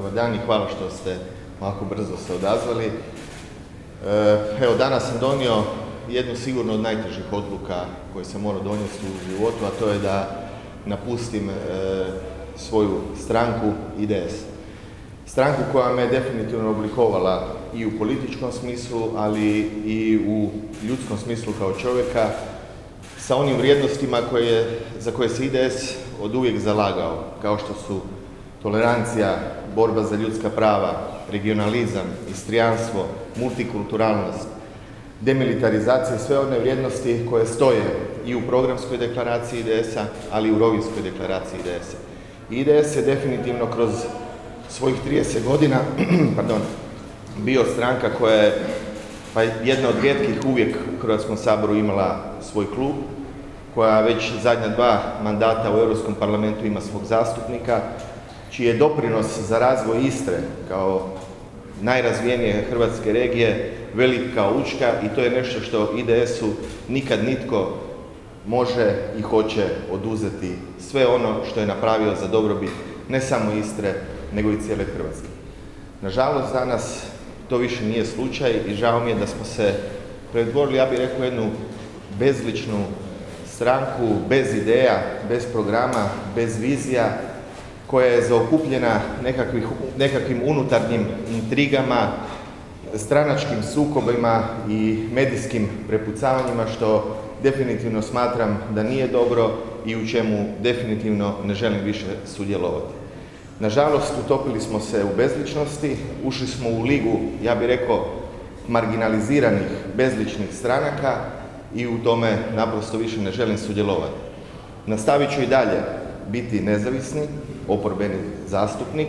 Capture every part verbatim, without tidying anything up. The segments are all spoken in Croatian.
Dobar dan i hvala što ste ovako brzo se odazvali. Evo, danas sam donio jednu sigurno od najtežih odluka koje sam morao donijeti u životu, a to je da napustim e, svoju stranku I D S. Stranku koja me definitivno oblikovala i u političkom smislu, ali i u ljudskom smislu kao čovjeka, sa onim vrijednostima koje, za koje se I D S od uvijek zalagao, kao što su tolerancija, borba za ljudska prava, regionalizam, istrijanstvo, multikulturalnost, demilitarizacija, sve one vrijednosti koje stoje i u programskoj deklaraciji I D S-a, ali i u rovinskoj deklaraciji I D S-a. I D S je definitivno kroz svojih trideset godina pardon, bio stranka koja je pa jedna od rijetkih uvijek u Hrvatskom saboru imala svoj klub, koja već zadnja dva mandata u Europskom parlamentu ima svog zastupnika, čiji je doprinos za razvoj Istre kao najrazvijenije hrvatske regije velik kao učka, i to je nešto što I D S-u nikad nitko može i hoće oduzeti, sve ono što je napravio za dobrobit ne samo Istre, nego i cijele Hrvatske. Nažalost, danas to više nije slučaj i žao mi je da smo se pretvorili, ja bih rekao, jednu bezličnu stranku, bez ideja, bez programa, bez vizija, koja je zaokupljena nekakvih, nekakvim unutarnjim intrigama, stranačkim sukobima i medijskim prepucavanjima, što definitivno smatram da nije dobro i u čemu definitivno ne želim više sudjelovati. Nažalost, utopili smo se u bezličnosti, ušli smo u ligu, ja bih rekao, marginaliziranih, bezličnih stranaka i u tome naprosto više ne želim sudjelovati. Nastavit ću i dalje biti nezavisni, oporbeni zastupnik,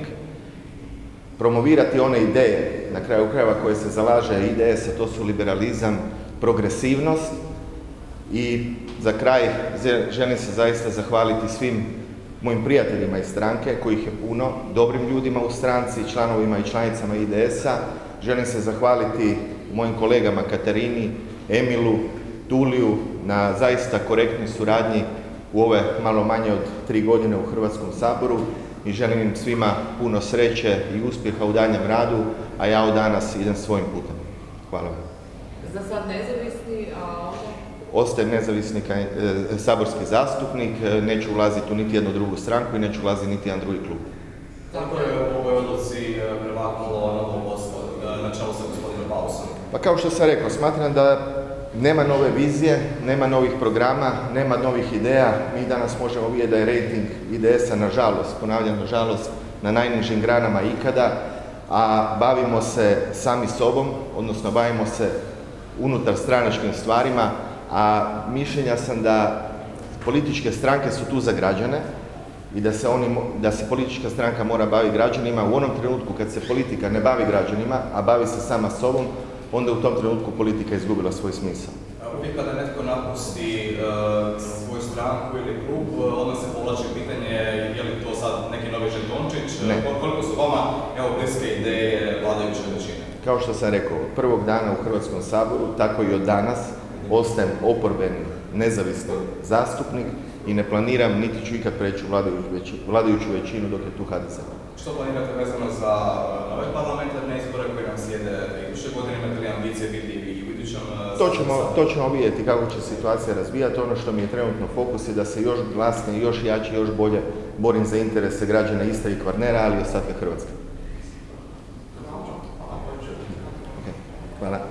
promovirati one ideje, na kraju krajeva, koje se zalaže I D S, a to su liberalizam, progresivnost, i za kraj želim se zaista zahvaliti svim mojim prijateljima iz stranke, kojih je puno, dobrim ljudima u stranci, članovima i članicama I D S-a. Želim se zahvaliti mojim kolegama Katarini, Emilu, Tuliju na zaista korektnoj suradnji u ove malo manje od tri godine u Hrvatskom saboru i želim im svima puno sreće i uspjeha u daljem radu, a ja od danas idem svojim putem. Hvala vam. Za sad nezavisni, a... Ostajem nezavisni e, saborski zastupnik, neću ulaziti u niti jednu drugu stranku i neću ulaziti niti jedan drugi klub. Kako je u ovoj odluci prevagnulo novo vodstvo na čelu sa gospodinom Pausom? Pa kao što sam rekao, smatram da nema nove vizije, nema novih programa, nema novih ideja. Mi danas možemo vidjeti da je rejting I D S-a, nažalost, ponavljam nažalost, na najnižim granama ikada, a bavimo se sami sobom, odnosno bavimo se unutar stranačkim stvarima, a mišljenja sam da političke stranke su tu za građane i da se, oni, da se politička stranka mora baviti građanima. U onom trenutku kad se politika ne bavi građanima, a bavi se sama sobom, onda u tom trenutku politika izgubila svoj smisao. Uvijek kada netko napusti uh, svoju stranku ili klub, onda se povlači pitanje je li to sad neki novi žetončić, ne. Koliko su vama evo bliske ideje vladajuće većine? Kao što sam rekao, od prvog dana u Hrvatskom saboru, tako i od danas, ostajem oporbeni, nezavisni zastupnik i ne planiram niti ću ikad preći u vladajuću većinu dok je tu Hadiza. Što planirate vezano za nove parlamentarne izbore koji nam slijede i više godine, imate li ambicije biti i u idućem saboru? To ćemo vidjeti kako će situacija razvijati. Ono što mi je trenutno fokus je da se još glasnije, još jače, još bolje borim za interese građana Istre i Kvarnera, ali i ostatka Hrvatske. Hvala.